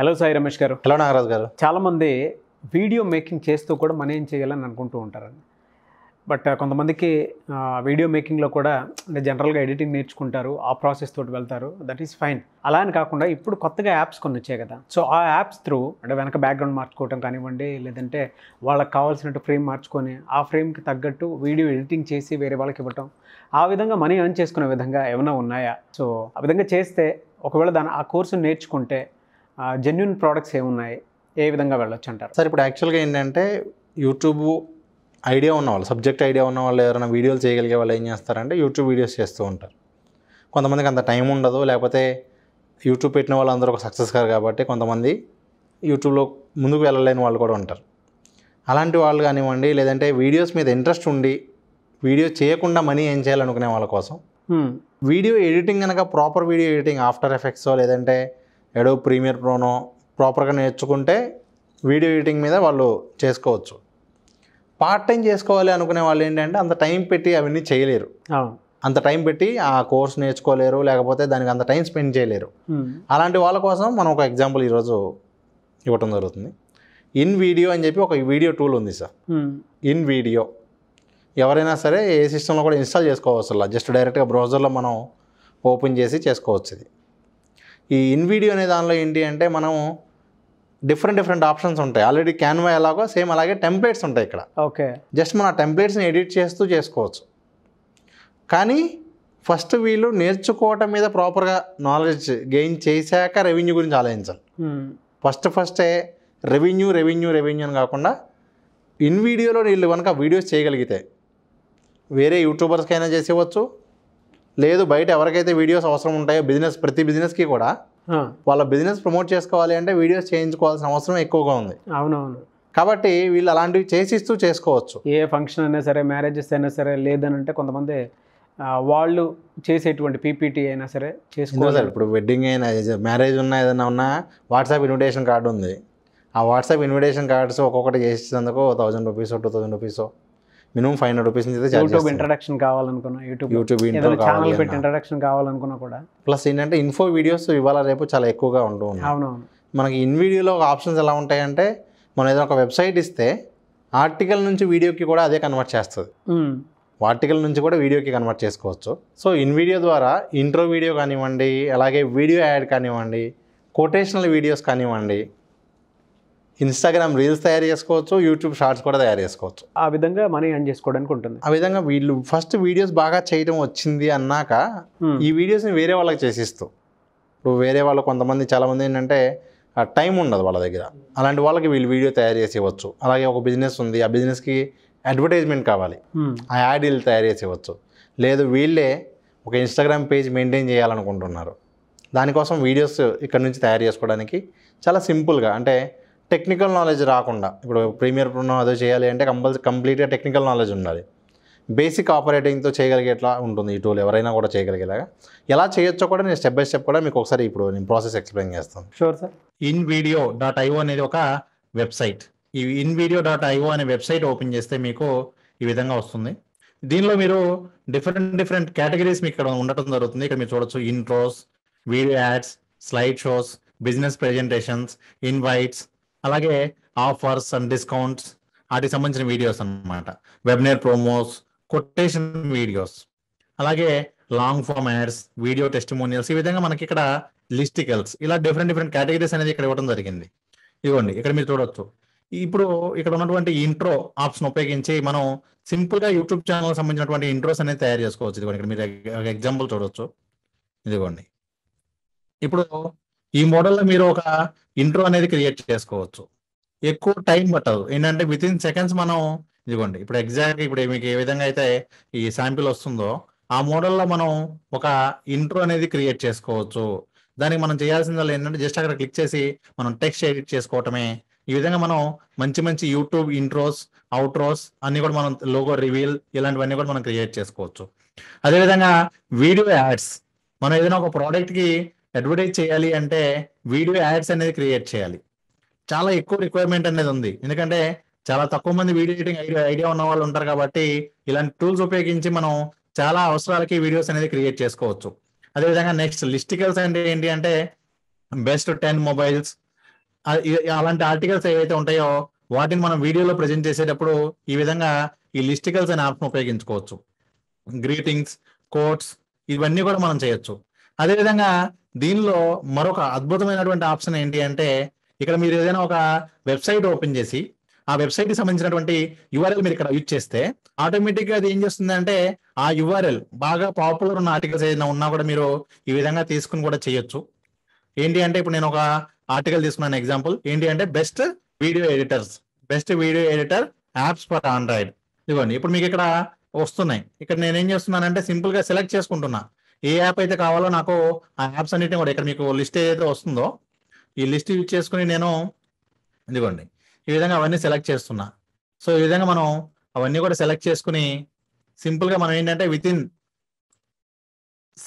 Hello, Sai Ramesh Garu. Hello, Nagaraju Garu. Chaala mandi video making chestu kuda mane em cheyalani anukuntu untaru. But kontamandiki video making lo kuda ante general ga editing nerchukuntaru, aa process tho veltaru. That is fine. Ala ani kaakunda ippudu kottaga apps konni vachayi kada. So aa apps through ante venaka background marchukotam kanivandi ledante vallaku kavalsinatu frame marchukoni aa frame ki taggattu video editing chesi vere vallaki ivvatam. Aa vidhanga mane earn chesukone vidhanga evana unnaya. So aa vidhanga cheste okavela dana aa course ni nerchukunte genuine products evunnai ఏ విధంగా వెళ్ళొచ్చు అంటారు sir? ఇప్పుడు actual గా ఏంటంటే YouTube idea ఉన్నవాళ్ళు, subject idea ఉన్నవాళ్ళు ఎవరైనా వీడియోలు చేయగలిగే వాళ్ళు ఏం చేస్తారంటే యూట్యూబ్ వీడియోస్ చేస్తూ ఉంటారు. కొంతమందికి అంత టైం ఉండదు, లేకపోతే యూట్యూబ్ పెట్టిన వాళ్ళందరూ ఒక సక్సెస్ కారు కాబట్టి కొంతమంది యూట్యూబ్లో ముందుకు వెళ్ళలేని వాళ్ళు కూడా ఉంటారు. అలాంటి వాళ్ళు కానివ్వండి, లేదంటే వీడియోస్ మీద ఇంట్రెస్ట్ ఉండి వీడియో చేయకుండా మనీ ఏం చేయాలనుకునే వాళ్ళ కోసం వీడియో ఎడిటింగ్ కనుక ప్రాపర్ వీడియో ఎడిటింగ్ ఆఫ్టర్ ఎఫెక్ట్సో లేదంటే ఏడో ప్రీమియర్ ప్రోనో ప్రాపర్గా నేర్చుకుంటే వీడియో ఎడిటింగ్ మీద వాళ్ళు చేసుకోవచ్చు. పార్ట్ టైం చేసుకోవాలి అనుకునే వాళ్ళు ఏంటంటే అంత టైం పెట్టి అవన్నీ చేయలేరు, అంత టైం పెట్టి ఆ కోర్స్ నేర్చుకోలేరు, లేకపోతే దానికి అంత టైం స్పెండ్ చేయలేరు. అలాంటి వాళ్ళ కోసం మనం ఒక ఎగ్జాంపుల్ ఈరోజు ఇవ్వటం జరుగుతుంది. ఇన్ వీడియో అని చెప్పి ఒక వీడియో టూల్ ఉంది సార్. ఇన్ వీడియో ఎవరైనా సరే ఏ సిస్టంలో కూడా ఇన్స్టాల్ చేసుకోవచ్చు, అలా జస్ట్ డైరెక్ట్గా బ్రౌజర్లో మనం ఓపెన్ చేసి చేసుకోవచ్చు. ఇది ఈ ఇన్వీడియో అనే దానిలో ఏంటి అంటే మనం డిఫరెంట్ ఆప్షన్స్ ఉంటాయి. ఆల్రెడీ క్యాన్వా ఎలాగో సేమ్ అలాగే టెంప్లెట్స్ ఉంటాయి ఇక్కడ. ఓకే, జస్ట్ మనం ఆ టెంప్లెట్స్ని ఎడిట్ చేస్తూ చేసుకోవచ్చు. కానీ ఫస్ట్ వీళ్ళు నేర్చుకోవటం మీద ప్రాపర్గా నాలెడ్జ్ గెయిన్ చేశాక రెవెన్యూ గురించి ఆలోచించాలి. ఫస్టే రెవెన్యూ అని కాకుండా ఇన్వీడియోలో వీళ్ళు కనుక వీడియోస్ చేయగలిగితే వేరే యూట్యూబర్స్కైనా చేసేవచ్చు, లేదు బయట ఎవరికైతే వీడియోస్ అవసరం ఉంటాయో బిజినెస్, ప్రతి బిజినెస్కి కూడా వాళ్ళ బిజినెస్ ప్రమోట్ చేసుకోవాలి అంటే వీడియోస్ చేయించుకోవాల్సిన అవసరం ఎక్కువగా ఉంది. అవునవును. కాబట్టి వీళ్ళు అలాంటివి చేసిస్తూ చేసుకోవచ్చు. ఏ ఫంక్షన్ అయినా సరే, మ్యారేజెస్ అయినా సరే, లేదనంటే కొంతమంది వాళ్ళు చేసేటువంటి పీపీటీ అయినా సరే చేసుకోవాలి. ఇప్పుడు వెడ్డింగ్ అయినా, మ్యారేజ్ ఉన్నా, ఏదైనా ఉన్నా వాట్సాప్ ఇన్విటేషన్ కార్డు ఉంది. ఆ వాట్సాప్ ఇన్విటేషన్ కార్డ్స్ ఒక్కొక్కటి చేసేందుకు ₹1000 ₹2000 మినిమం ₹500 నుంచి యూట్యూబ్ ఇంట్రడక్షన్ కావాలనుకున్నా, యూట్యూబ్ ఛానల్ పెట్టి ఇంట్రడక్షన్ కావాలనుకున్నా కూడా. ప్లస్ ఏంటంటే ఇన్ఫో వీడియోస్ ఇవాళ రేపు చాలా ఎక్కువగా ఉంటూ ఉన్నాయి. అవునవును. మనకి ఇన్వీడియోలో ఆప్షన్స్ ఎలా ఉంటాయంటే మనం ఏదైనా ఒక వెబ్సైట్ ఇస్తే ఆర్టికల్ నుంచి వీడియోకి కూడా అదే కన్వర్ట్ చేస్తుంది, ఆర్టికల్ నుంచి కూడా వీడియోకి కన్వర్ట్ చేసుకోవచ్చు. సో ఇన్వీడియో ద్వారా ఇంట్రో వీడియో కానివ్వండి, అలాగే వీడియో యాడ్ కానివ్వండి, కొటేషనల్ వీడియోస్ కానివ్వండి, ఇన్స్టాగ్రామ్ రీల్స్ తయారు చేసుకోవచ్చు, యూట్యూబ్ షార్ట్స్ కూడా తయారు చేసుకోవచ్చు. ఆ విధంగా మనీ ఎర్న్ చేసుకోవడానికి ఉంటుంది. ఆ విధంగా వీళ్ళు ఫస్ట్ వీడియోస్ బాగా చేయడం వచ్చింది అన్నాక ఈ వీడియోస్ని వేరే వాళ్ళకి చేసిస్తూ, ఇప్పుడు వేరే వాళ్ళు కొంతమంది చాలామంది ఏంటంటే టైం ఉండదు వాళ్ళ దగ్గర, అలాంటి వాళ్ళకి వీళ్ళు వీడియో తయారు చేసి ఇవ్వచ్చు. అలాగే ఒక బిజినెస్ ఉంది, ఆ బిజినెస్కి అడ్వర్టైజ్మెంట్ కావాలి, ఆ యాడ్ వీళ్ళు తయారు చేసి ఇవ్వచ్చు. లేదు వీళ్ళే ఒక ఇన్స్టాగ్రామ్ పేజ్ మెయింటైన్ చేయాలనుకుంటున్నారు, దానికోసం వీడియోస్ ఇక్కడ నుంచి తయారు చేసుకోవడానికి చాలా సింపుల్గా, అంటే టెక్నికల్ నాలెడ్జ్ రాకుండా, ఇప్పుడు ప్రీమియర్ ప్రోనో అదో చేయాలి అంటే కంప్లీట్గా టెక్నికల్ నాలెడ్జ్ ఉండాలి. బేసిక్ ఆపరేటింగ్తో చేయగలిగేట్లా ఉంటుంది ఈ టూల్, ఎవరైనా కూడా చేయగలిగేలాగా. ఎలా చేయొచ్చో కూడా నేను స్టెప్ బై స్టెప్ కూడా మీకు ఒకసారి ఇప్పుడు నేను ప్రాసెస్ ఎక్స్ప్లెయిన్ చేస్తాను. Sure sir. invideo.io అనేది ఒక వెబ్సైట్. ఈ invideo.io అనే వెబ్సైట్ ఓపెన్ చేస్తే మీకు ఈ విధంగా వస్తుంది. దీనిలో మీరు డిఫరెంట్ కేటగిరీస్ మీకు ఇక్కడ ఉండటం జరుగుతుంది. ఇక్కడ మీరు చూడొచ్చు intros, video ads, slide shows, business presentations, invites, అలాగే ఆఫర్స్ అండ్ డిస్కౌంట్స్, వాటికి సంబంధించిన వీడియోస్ అన్నమాట, వెబినార్ ప్రోమోస్, కొటేషన్ వీడియోస్, అలాగే long form ads, video testimonials, ఈ విధంగా మనకి ఇక్కడ లిస్టికల్స్, ఇలా డిఫరెంట్ కేటగిరీస్ అనేది ఇక్కడ ఇవ్వడం జరిగింది. ఇదిగోండి ఇక్కడ మీరు చూడవచ్చు. ఇప్పుడు ఇక్కడ ఉన్నటువంటి ఇంట్రో ఆప్షన్ ఉపయోగించి మనం సింపుల్గా యూట్యూబ్ ఛానల్ సంబంధించినటువంటి ఇంట్రోస్ అనేది తయారు చేసుకోవచ్చు. ఇదిగోండి ఇక్కడ మీరు ఎగ్జాంపుల్ చూడవచ్చు. ఇదిగోండి ఇప్పుడు ఈ మోడల్లో మీరు ఒక ఇంట్రో అనేది క్రియేట్ చేసుకోవచ్చు. ఎక్కువ టైం పట్టదు, ఏంటంటే విత్ ఇన్ సెకండ్స్ మనం ఇదిగోండి ఇప్పుడు ఎగ్జాక్ట్గా ఇప్పుడు మీకు ఏ విధంగా అయితే ఈ శాంపిల్ వస్తుందో ఆ మోడల్లో మనం ఒక ఇంట్రో అనేది క్రియేట్ చేసుకోవచ్చు. దానికి మనం చేయాల్సిందల్లా ఏంటంటే జస్ట్ అక్కడ క్లిక్ చేసి మనం టెక్స్ట్ ఎడిట్ చేసుకోవటమే. ఈ విధంగా మనం మంచి యూట్యూబ్ ఇంట్రోస్, అవుట్రోస్ అన్ని కూడా మనం, లోగో రివీల్, ఇలాంటివన్నీ కూడా మనం క్రియేట్ చేసుకోవచ్చు. అదేవిధంగా వీడియో యాడ్స్, మనం ఏదైనా ఒక ప్రోడక్ట్కి అడ్వర్టైజ్ చేయాలి అంటే వీడియో యాడ్స్ అనేది క్రియేట్ చేయాలి. చాలా ఎక్కువ రిక్వైర్మెంట్ అనేది ఉంది, ఎందుకంటే చాలా తక్కువ మంది వీడియో ఎడిటింగ్ ఐడియా ఉన్న వాళ్ళు ఉంటారు కాబట్టి ఇలాంటి టూల్స్ ఉపయోగించి మనం చాలా అవసరాలకి వీడియోస్ అనేది క్రియేట్ చేసుకోవచ్చు. అదేవిధంగా నెక్స్ట్ లిస్టికల్స్ అంటే ఏంటి అంటే బెస్ట్ 10 మొబైల్స్, అలాంటి ఆర్టికల్స్ ఏవైతే ఉంటాయో వాటిని మనం వీడియోలో ప్రజెంట్ చేసేటప్పుడు ఈ విధంగా ఈ లిస్టికల్స్ అనే ఆప్షన్ ఉపయోగించుకోవచ్చు. గ్రీటింగ్స్, కోట్స్ ఇవన్నీ కూడా మనం చేయొచ్చు. అదేవిధంగా దీనిలో మరొక అద్భుతమైనటువంటి ఆప్షన్ ఏంటి అంటే, ఇక్కడ మీరు ఏదైనా ఒక వెబ్సైట్ ఓపెన్ చేసి ఆ వెబ్సైట్కి సంబంధించినటువంటి యూఆర్ఎల్ మీరు ఇక్కడ యూజ్ చేస్తే ఆటోమేటిక్గా అది ఏం చేస్తుందంటే ఆ యూఆర్ఎల్ బాగా పాపులర్ ఉన్న ఆర్టికల్స్ ఏదైనా ఉన్నా కూడా మీరు ఈ విధంగా తీసుకుని కూడా చేయొచ్చు. ఏంటి అంటే ఇప్పుడు నేను ఒక ఆర్టికల్ తీసుకున్నాను ఎగ్జాంపుల్. ఏంటి అంటే best video editor apps for Android. ఇదిగోండి ఇప్పుడు మీకు ఇక్కడ వస్తున్నాయి. ఇక్కడ నేనేం చేస్తున్నానంటే సింపుల్గా సెలెక్ట్ చేసుకుంటున్నా ఏ యాప్ అయితే కావాలో నాకు ఆ యాప్స్ అన్నిటిని కూడా. ఇక్కడ మీకు లిస్ట్ ఏదైతే వస్తుందో ఈ లిస్ట్ యూజ్ చేసుకుని నేను ఇదిగోండి ఈ విధంగా అవన్నీ సెలెక్ట్ చేస్తున్నా. సో ఈ విధంగా మనం అవన్నీ కూడా సెలెక్ట్ చేసుకుని సింపుల్గా మనం ఏంటంటే వితిన్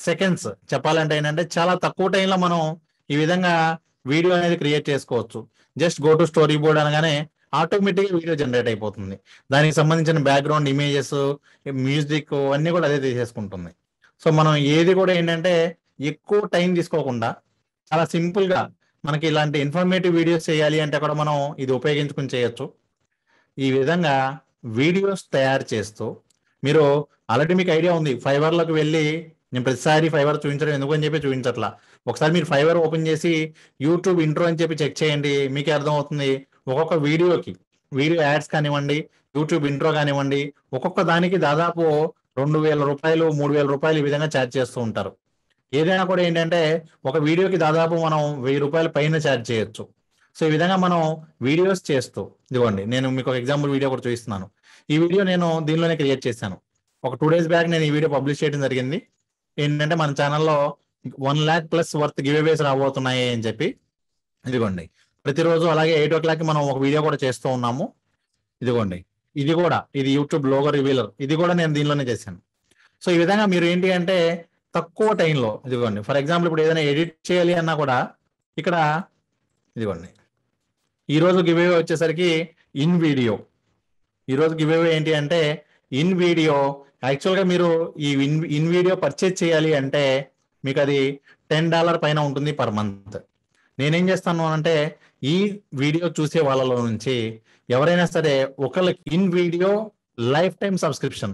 సెకండ్స్ చెప్పాలంటే ఏంటంటే చాలా తక్కువ టైంలో మనం ఈ విధంగా వీడియో అనేది క్రియేట్ చేసుకోవచ్చు. Just go to storyboard అనగానే ఆటోమేటిక్గా వీడియో జనరేట్ అయిపోతుంది. దానికి సంబంధించిన బ్యాక్గ్రౌండ్ ఇమేజెస్, మ్యూజిక్ అన్నీ కూడా అదే తీసేసుకుంటుంది. సో మనం ఏది కూడా ఏంటంటే ఎక్కువ టైం తీసుకోకుండా చాలా సింపుల్గా మనకి ఇలాంటి ఇన్ఫర్మేటివ్ వీడియోస్ చేయాలి అంటే కూడా మనం ఇది ఉపయోగించుకుని చేయొచ్చు. ఈ విధంగా వీడియోస్ తయారు చేస్తూ మీరు ఆల్రెడీ మీకు ఐడియా ఉంది ఫైవర్లోకి వెళ్ళి, నేను ప్రతిసారి ఫైవర్ చూపించడం ఎందుకు అని చెప్పి చూపించట్లా, ఒకసారి మీరు ఫైవర్ ఓపెన్ చేసి యూట్యూబ్ ఇంట్రో అని చెప్పి చెక్ చేయండి, మీకే అర్థమవుతుంది. ఒక్కొక్క వీడియోకి వీడియో యాడ్స్ కానివ్వండి, యూట్యూబ్ ఇంట్రో కానివ్వండి, ఒక్కొక్క దానికి దాదాపు 2,000 రూపాయలు 3,000 రూపాయలు ఈ విధంగా ఛార్జ్ చేస్తూ ఉంటారు. ఏదైనా కూడా ఏంటంటే ఒక వీడియోకి దాదాపు మనం 1,000 రూపాయల పైన ఛార్జ్ చేయొచ్చు. సో ఈ విధంగా మనం వీడియోస్ చేస్తూ ఇదిగోండి నేను మీకు ఒక ఎగ్జాంపుల్ వీడియో కూడా చూపిస్తున్నాను. ఈ వీడియో నేను దీనిలోనే క్రియేట్ చేశాను. ఒక 2 days బ్యాక్ నేను ఈ వీడియో పబ్లిష్ చేయడం జరిగింది. ఏంటంటే మన ఛానల్లో 1 lakh+ వర్త్ గివ్ అవేస్ రాబోతున్నాయి అని చెప్పి ఇదిగోండి ప్రతిరోజు అలాగే 8 o'clock మనం ఒక వీడియో కూడా చేస్తూ ఉన్నాము. ఇదిగోండి ఇది యూట్యూబ్ లోగో రివీలర్, ఇది కూడా నేను దీనిలోనే చేశాను. సో ఈ విధంగా మీరు ఏంటి అంటే తక్కువ టైంలో ఇదిగోండి ఫర్ ఎగ్జాంపుల్ ఇప్పుడు ఏదైనా ఎడిట్ చేయాలి అన్నా కూడా ఇక్కడ ఇదిగోండి ఈరోజు గివ్ అవే వచ్చేసరికి InVideo. ఈరోజు గివ్ అవే ఏంటి అంటే InVideo. యాక్చువల్గా మీరు ఈ InVideo పర్చేజ్ చేయాలి అంటే మీకు అది $10 పైన ఉంటుంది పర్ మంత్. నేనేం చేస్తాను అంటే ఈ వీడియో చూసే వాళ్ళలో నుంచి ఎవరైనా సరే ఒకళ్ళకి InVideo life time subscription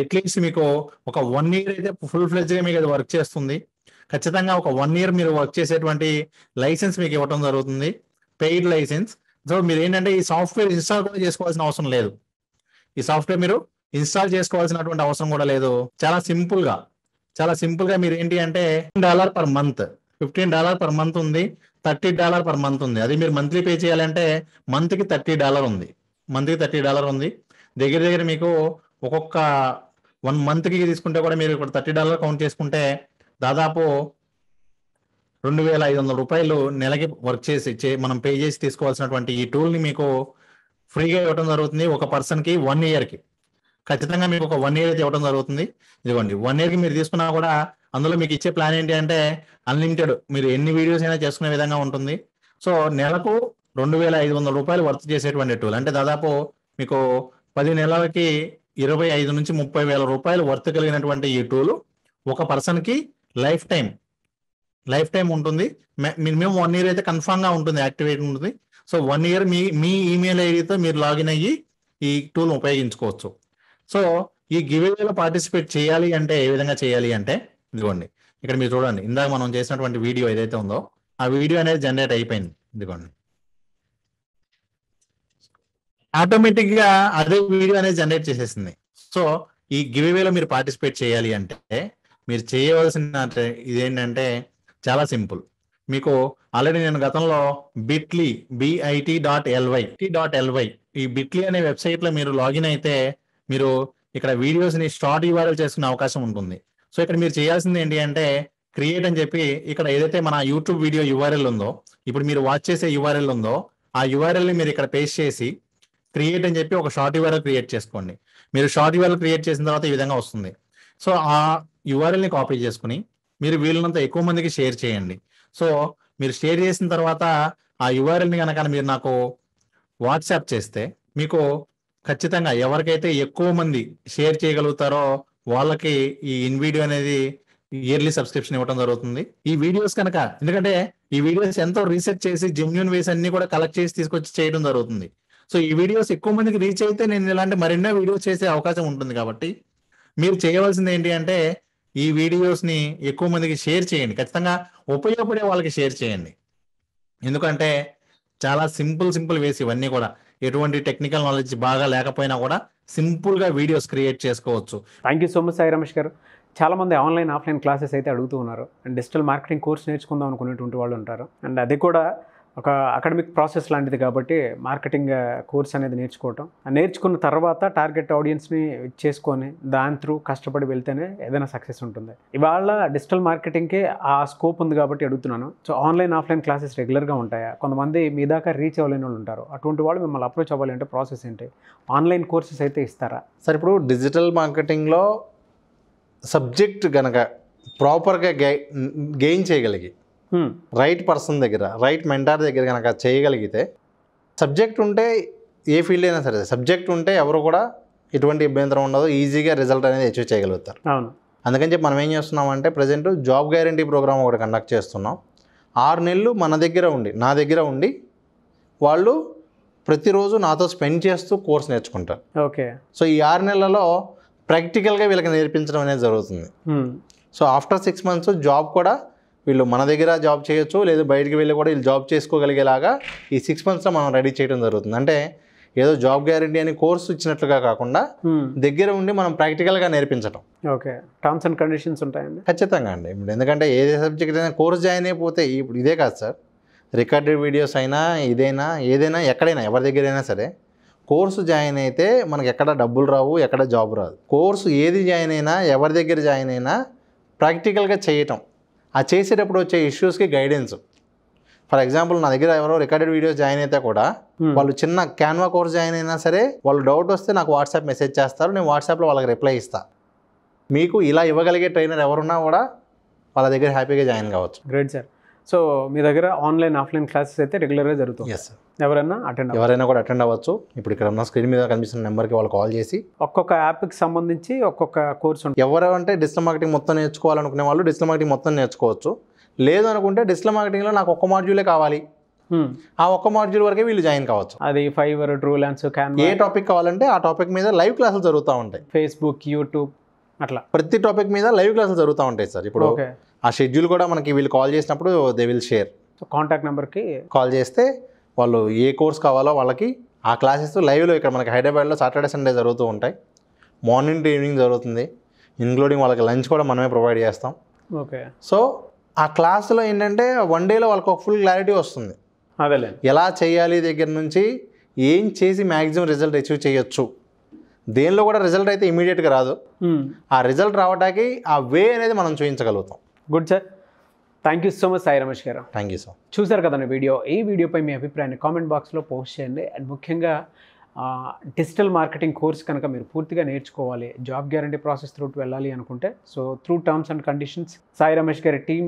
at least మీకు ఒక 1 year అయితే ఫుల్ ఫ్లెజ్గా మీకు అది వర్క్ చేస్తుంది. ఖచ్చితంగా ఒక 1 year మీరు వర్క్ చేసేటువంటి లైసెన్స్ మీకు ఇవ్వడం జరుగుతుంది, పెయిడ్ లైసెన్స్. సో మీరు ఏంటంటే ఈ సాఫ్ట్వేర్ ఇన్స్టాల్ కూడా చేసుకోవాల్సిన అవసరం లేదు. ఈ సాఫ్ట్వేర్ మీరు ఇన్స్టాల్ చేసుకోవాల్సినటువంటి అవసరం కూడా లేదు. చాలా సింపుల్గా మీరు ఏంటి అంటే $10 పర్ మంత్, $15 పర్ మంత్ ఉంది, $30 పర్ మంత్ ఉంది. అది మీరు మంత్లీ పే చేయాలంటే మంత్కి $30 ఉంది, దగ్గర దగ్గర మీకు ఒక్కొక్క 1 monthకి తీసుకుంటే కూడా మీరు ఇక్కడ $30 కౌంట్ చేసుకుంటే దాదాపు 2,500 రూపాయలు నెలకి వర్క్ చేసి మనం పే చేసి తీసుకోవాల్సినటువంటి ఈ టూల్ని మీకు ఫ్రీగా ఇవ్వడం జరుగుతుంది ఒక పర్సన్కి 1 yearకి. ఖచ్చితంగా మీకు ఒక 1 year అయితే ఇవ్వడం జరుగుతుంది. ఇదిగోండి 1 yearకి మీరు తీసుకున్నా కూడా అందులో మీకు ఇచ్చే ప్లాన్ ఏంటి అంటే అన్లిమిటెడ్ మీరు ఎన్ని వీడియోస్ అయినా చేసుకునే విధంగా ఉంటుంది. సో నెలకు $2,500 వర్త్ చేసేటువంటి టూల్ అంటే దాదాపు మీకు 10 నెలలకి 25 నుంచి 30,000 రూపాయలు వర్త్ కలిగినటువంటి ఈ టూలు ఒక పర్సన్కి లైఫ్ టైం ఉంటుంది. మినిమం 1 year అయితే కన్ఫామ్గా ఉంటుంది, యాక్టివేట్ ఉంటుంది. సో 1 year మీ ఈమెయిల్ ఐడితో మీరు లాగిన్ అయ్యి ఈ టూల్ని ఉపయోగించుకోవచ్చు. సో ఈ గివేవేలో పార్టిసిపేట్ చేయాలి అంటే ఏ విధంగా చేయాలి అంటే ఇదిగోండి ఇక్కడ మీరు చూడండి ఇందాక మనం చేసినటువంటి వీడియో ఏదైతే ఉందో ఆ వీడియో అనేది జనరేట్ అయిపోయింది. ఇదిగోండి ఆటోమేటిక్గా అదే వీడియో అనేది జనరేట్ చేసేసింది. సో ఈ గివేవేలో మీరు పార్టిసిపేట్ చేయాలి అంటే మీరు చేయవలసిన ఇదేంటంటే చాలా సింపుల్. మీకు ఆల్రెడీ నేను గతంలో bit.ly ఈ bit.ly అనే వెబ్సైట్లో మీరు లాగిన్ అయితే మీరు ఇక్కడ వీడియోస్ని షార్ట్ యూఆర్ఎల్ చేసుకునే అవకాశం ఉంటుంది. సో ఇక్కడ మీరు చేయాల్సింది ఏంటి అంటే క్రియేట్ అని చెప్పి ఇక్కడ ఏదైతే మన యూట్యూబ్ వీడియో యూఆర్ఎల్ ఉందో, ఇప్పుడు మీరు వాచ్ చేసే యూఆర్ఎల్ ఉందో ఆ యూఆర్ఎల్ని మీరు ఇక్కడ పేస్ట్ చేసి క్రియేట్ అని చెప్పి ఒక షార్ట్ యూఆర్ఎల్ క్రియేట్ చేసుకోండి. మీరు షార్ట్ యూఆర్ఎల్ క్రియేట్ చేసిన తర్వాత ఈ విధంగా వస్తుంది. సో ఆ యూఆర్ఎల్ని కాపీ చేసుకుని మీరు వీళ్ళనంత ఎక్కువ మందికి షేర్ చేయండి. సో మీరు షేర్ చేసిన తర్వాత ఆ యూఆర్ఎల్ని కనుక మీరు నాకు వాట్సాప్ చేస్తే మీకు ఖచ్చితంగా ఎవరికైతే ఎక్కువ మంది షేర్ చేయగలుగుతారో వాళ్ళకి ఈ InVideo అనేది ఇయర్లీ సబ్స్క్రిప్షన్ ఇవ్వడం జరుగుతుంది. ఈ వీడియోస్ కనుక ఎందుకంటే ఈ వీడియోస్ ఎంతో రీసెర్చ్ చేసి జెన్యున్ వేస్ అన్ని కూడా కలెక్ట్ చేసి తీసుకొచ్చి చేయడం జరుగుతుంది. సో ఈ వీడియోస్ ఎక్కువ మందికి రీచ్ అయితే నేను ఇలాంటి మరెన్నో వీడియోస్ చేసే అవకాశం ఉంటుంది. కాబట్టి మీరు చేయవలసింది ఏంటి అంటే ఈ వీడియోస్ని ఎక్కువ మందికి షేర్ చేయండి, ఖచ్చితంగా ఉపయోగపడే వాళ్ళకి షేర్ చేయండి. ఎందుకంటే చాలా సింపుల్ సింపుల్ వేసి ఇవన్నీ కూడా ఎటువంటి టెక్నికల్ నాలెడ్జ్ బాగా లేకపోయినా కూడా సింపుల్గా వీడియోస్ క్రియేట్ చేసుకోవచ్చు. Thank you so much Sai Ramesh గారు. చాలామంది ఆన్లైన్ ఆఫ్లైన్ క్లాసెస్ అయితే అడుగుతూ ఉన్నారు అండ్ డిజిటల్ మార్కెటింగ్ కోర్స్ నేర్చుకుందాం అనుకునేటువంటి వాళ్ళు ఉంటారు అండ్ అది కూడా ఒక అకాడమిక్ ప్రాసెస్ లాంటిది కాబట్టి మార్కెటింగ్ కోర్స్ అనేది నేర్చుకోవటం నేర్చుకున్న తర్వాత టార్గెట్ ఆడియన్స్ని చేసుకొని దాని త్రూ కష్టపడి వెళ్తేనే ఏదైనా సక్సెస్ ఉంటుంది. ఇవాళ డిజిటల్ మార్కెటింగ్కి ఆ స్కోప్ ఉంది కాబట్టి అడుగుతున్నాను. సో ఆన్లైన్ ఆఫ్లైన్ క్లాసెస్ రెగ్యులర్గా ఉంటాయా? కొంతమంది మీ దాకా రీచ్ అవ్వలేని వాళ్ళు ఉంటారు, అటువంటి వాళ్ళు మిమ్మల్ని అప్రోచ్ అవ్వాలి అంటే ప్రాసెస్ ఏంటి? ఆన్లైన్ కోర్సెస్ అయితే ఇస్తారా సార్? ఇప్పుడు డిజిటల్ మార్కెటింగ్లో సబ్జెక్ట్ కనుక ప్రాపర్గా గెయిన్ చేయగలిగి రైట్ పర్సన్ దగ్గర రైట్ మెంటార్ దగ్గర కనుక చేయగలిగితే, సబ్జెక్ట్ ఉంటే ఏ ఫీల్డ్ అయినా సరే సబ్జెక్ట్ ఉంటే ఎవరు కూడా ఎటువంటి ఇబ్బంది ఉండదు, ఈజీగా రిజల్ట్ అనేది అచీవ్ చేయగలుగుతారు. అవును, అందుకని చెప్పి మనం ఏం చేస్తున్నామంటే ప్రజెంట్ జాబ్ గ్యారంటీ ప్రోగ్రామ్ ఒకటి కండక్ట్ చేస్తున్నాం. 6 నెలలు మన దగ్గర ఉండి నా దగ్గర ఉండి వాళ్ళు ప్రతిరోజు నాతో స్పెండ్ చేస్తూ కోర్స్ నేర్చుకుంటారు. ఓకే, సో ఈ 6 నెలలలో ప్రాక్టికల్గా వీళ్ళకి నేర్పించడం అనేది జరుగుతుంది. సో ఆఫ్టర్ 6 months జాబ్ కూడా వీళ్ళు మన దగ్గర జాబ్ చేయొచ్చు, లేదా బయటికి వెళ్ళి కూడా వీళ్ళు జాబ్ చేసుకోగలిగేలాగా ఈ 6 monthsలో మనం రెడీ చేయడం జరుగుతుంది. అంటే ఏదో జాబ్ గ్యారంటీ అని కోర్సు ఇచ్చినట్లుగా కాకుండా దగ్గర ఉండి మనం ప్రాక్టికల్గా నేర్పించడం. ఓకే, టర్మ్స్ అండ్ కండిషన్స్ ఉంటాయండి ఖచ్చితంగా అండి. ఇప్పుడు ఎందుకంటే ఏ సబ్జెక్ట్ అయినా కోర్స్ జాయిన్ అయిపోతే ఇప్పుడు ఇదే కాదు సార్, రికార్డెడ్ వీడియోస్ అయినా ఇదైనా ఏదైనా ఎక్కడైనా ఎవరి దగ్గరైనా సరే కోర్సు జాయిన్ అయితే మనకి ఎక్కడ డబ్బులు రావు, ఎక్కడ జాబ్ రాదు. కోర్సు ఏది జాయిన్ అయినా ఎవరి దగ్గర జాయిన్ అయినా ప్రాక్టికల్గా చేయటం, ఆ చేసేటప్పుడు వచ్చే ఇష్యూస్కి గైడెన్స్. ఫర్ ఎగ్జాంపుల్ నా దగ్గర ఎవరో రికార్డెడ్ వీడియోస్ జాయిన్ అయితే కూడా వాళ్ళు చిన్న క్యాన్వా కోర్స్ జాయిన్ అయినా సరే వాళ్ళు డౌట్ వస్తే నాకు వాట్సాప్ మెసేజ్ చేస్తారు, నేను వాట్సాప్లో వాళ్ళకి రిప్లై ఇస్తాను. మీకు ఇలా ఇవ్వగలిగే ట్రైనర్ ఎవరున్నా కూడా వాళ్ళ దగ్గర హ్యాపీగా జాయిన్ కావచ్చు. Great sir. సో మీ దగ్గర ఆన్లైన్ ఆఫ్లైన్ క్లాసెస్ అయితే రెగ్యులర్గా జరుగుతుంది. ఎస్ సార్, ఎవరైనా కూడా అటెండ్ అవ్వచ్చు. ఇప్పుడు ఇక్కడ ఉన్న స్క్రీన్ మీద కనిపిస్తున్న నెంబర్కి వాళ్ళు కాల్ చేసి ఒక్కొక్క యాప్కి సంబంధించి ఒక్కొక్క కోర్స్ ఉంటుంది. ఎవరు అంటే డిజిటల్ మార్కెటింగ్ మొత్తం నేర్చుకోవాలనుకునే వాళ్ళు డిజిటల్ మార్కెటింగ్ మొత్తం నేర్చుకోవచ్చు, లేదు అనుకుంటే డిజిటల్ మార్కెటింగ్లో నాకు ఒక్క మాడ్యూలే కావాలి, ఆ ఒక్క మాడ్యూల్ వరకే వీళ్ళు జాయిన్ కావచ్చు. అది ఫైవర్, ట్రూలాన్సర్, కాన్వా, ఏ టాపిక్ కావాలంటే ఆ టాపిక్ మీద లైవ్ క్లాసులు జరుగుతూ ఉంటాయి. ఫేస్బుక్, యూట్యూబ్, అట్లా ప్రతి టాపిక్ మీద లైవ్ క్లాసులు జరుగుతూ ఉంటాయి సార్. ఇప్పుడు ఆ షెడ్యూల్ కూడా మనకి వీళ్ళు కాల్ చేసినప్పుడు they will share. So contact నెంబర్కి కాల్ చేస్తే వాళ్ళు ఏ కోర్స్ కావాలో వాళ్ళకి ఆ క్లాసెస్ లైవ్లో ఇక్కడ మనకి హైదరాబాద్లో సాటర్డే సండే జరుగుతూ ఉంటాయి. మార్నింగ్ టు ఈవినింగ్ జరుగుతుంది, ఇంక్లూడింగ్ వాళ్ళకి లంచ్ కూడా మనమే ప్రొవైడ్ చేస్తాం. ఓకే, సో ఆ క్లాస్లో ఏంటంటే 1 day వాళ్ళకి ఒక ఫుల్ క్లారిటీ వస్తుంది, అదేలే ఎలా చేయాలి దగ్గర నుంచి ఏం చేసి మ్యాక్సిమం రిజల్ట్ అచీవ్ చేయొచ్చు. దేనిలో కూడా రిజల్ట్ అయితే ఇమీడియట్గా రాదు, ఆ రిజల్ట్ రావడానికి ఆ వే అనేది మనం చూపించగలుగుతాం. Good sir, thank you so much Sai Ramesh గారు. Thank you sir. చూసారు కదండి వీడియో. ఈ వీడియోపై మీ అభిప్రాయాన్ని కామెంట్ బాక్స్లో పోస్ట్ చేయండి. అండ్ ముఖ్యంగా డిజిటల్ మార్కెటింగ్ కోర్స్ కనుక మీరు పూర్తిగా నేర్చుకోవాలి, జాబ్ గ్యారంటీ ప్రాసెస్ త్రూ వెళ్ళాలి అనుకుంటే, so through terms and conditions Sai Ramesh గారి టీం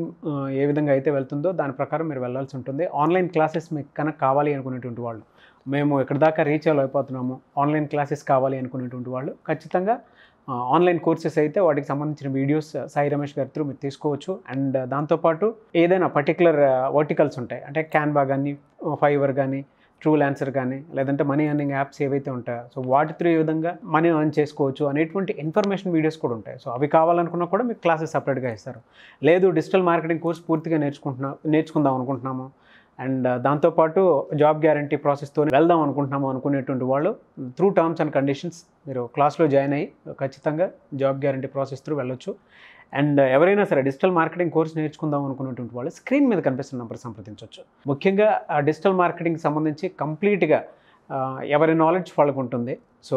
ఏ విధంగా అయితే వెళ్తుందో దాని ప్రకారం మీరు వెళ్ళాల్సి ఉంటుంది. ఆన్లైన్ క్లాసెస్ మీకు కనుక కావాలి అనుకునేటువంటి వాళ్ళు, మేము ఎక్కడ దాకా రీచ్ అయిపోతున్నాము ఆన్లైన్ క్లాసెస్ కావాలి అనుకునేటువంటి వాళ్ళు, ఖచ్చితంగా ఆన్లైన్ కోర్సెస్ అయితే వాటికి సంబంధించిన వీడియోస్ సాయి రమేష్ గారి త్రూ మీరు తీసుకోవచ్చు. అండ్ దాంతోపాటు ఏదైనా పర్టికులర్ వర్టికల్స్ ఉంటాయి అంటే క్యాన్వా కానీ, ఫైవర్ కానీ, ట్రూలాన్సర్ కానీ, లేదంటే మనీ ఎర్నింగ్ యాప్స్ ఏవైతే ఉంటాయో సో వాటి త్రూ ఏ విధంగా మనీ ఎర్న్ చేసుకోవచ్చు అనేటువంటి ఇన్ఫర్మేషన్ వీడియోస్ కూడా ఉంటాయి. సో అవి కావాలనుకున్నా కూడా మీకు క్లాసెస్ సపరేట్గా ఇస్తారు. లేదు డిజిటల్ మార్కెటింగ్ కోర్స్ పూర్తిగా నేర్చుకుందాం అనుకుంటున్నాము అండ్ దాంతోపాటు జాబ్ గ్యారంటీ ప్రాసెస్తో వెళ్దాం అనుకుంటున్నాము అనుకునేటువంటి వాళ్ళు, త్రూ టర్మ్స్ అండ్ కండిషన్స్ మీరు క్లాస్లో జాయిన్ అయ్యి ఖచ్చితంగా జాబ్ గ్యారంటీ ప్రాసెస్ త్రూ వెళ్ళొచ్చు. అండ్ ఎవరైనా సరే డిజిటల్ మార్కెటింగ్ కోర్స్ నేర్చుకుందాం అనుకునేటువంటి వాళ్ళు స్క్రీన్ మీద కనిపిస్తున్న నెంబర్ సంప్రదించవచ్చు. ముఖ్యంగా డిజిటల్ మార్కెటింగ్కి సంబంధించి కంప్లీట్గా ఎవరి నాలెడ్జ్ వాళ్ళకు ఉంటుంది. సో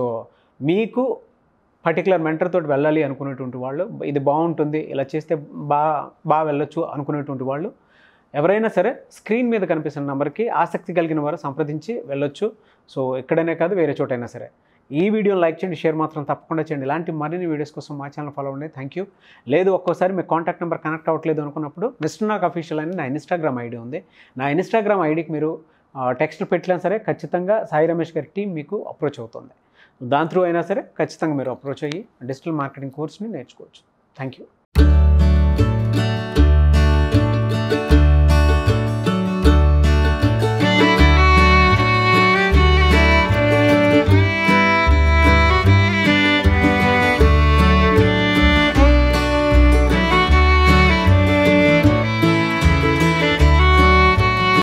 మీకు పర్టికులర్ మెంటర్ తోటి వెళ్ళాలి అనుకునేటువంటి వాళ్ళు, ఇది బాగుంటుంది ఇలా చేస్తే బాగా వెళ్ళొచ్చు అనుకునేటువంటి వాళ్ళు ఎవరైనా సరే స్క్రీన్ మీద కనిపిస్తున్న నెంబర్కి ఆసక్తి కలిగిన వారు సంప్రదించి వెళ్ళొచ్చు. సో ఎక్కడైనా కాదు వేరే చోటైనా సరే. ఈ వీడియోని లైక్ చేయండి, షేర్ మాత్రం తప్పకుండా చేయండి. ఇలాంటి మరిన్ని వీడియోస్ కోసం మా ఛానల్ ఫాలో అవ్వండి. Thank you. లేదు ఒక్కోసారి మీ కాంటాక్ట్ నెంబర్ కనెక్ట్ అవ్వట్లేదు అనుకున్నప్పుడు మిస్టర్ నాగ్ అఫీషియల్ అని నా ఇన్స్టాగ్రామ్ ఐడి ఉంది. నా ఇన్స్టాగ్రామ్ ఐడికి మీరు టెక్స్ట్ పెట్టినా సరే ఖచ్చితంగా సాయి రమేష్ గారి టీం మీకు అప్రోచ్ అవుతుంది. దాని త్రూ అయినా సరే ఖచ్చితంగా మీరు అప్రోచ్ అయ్యి డిజిటల్ మార్కెటింగ్ కోర్స్ని నేర్చుకోవచ్చు. Thank you.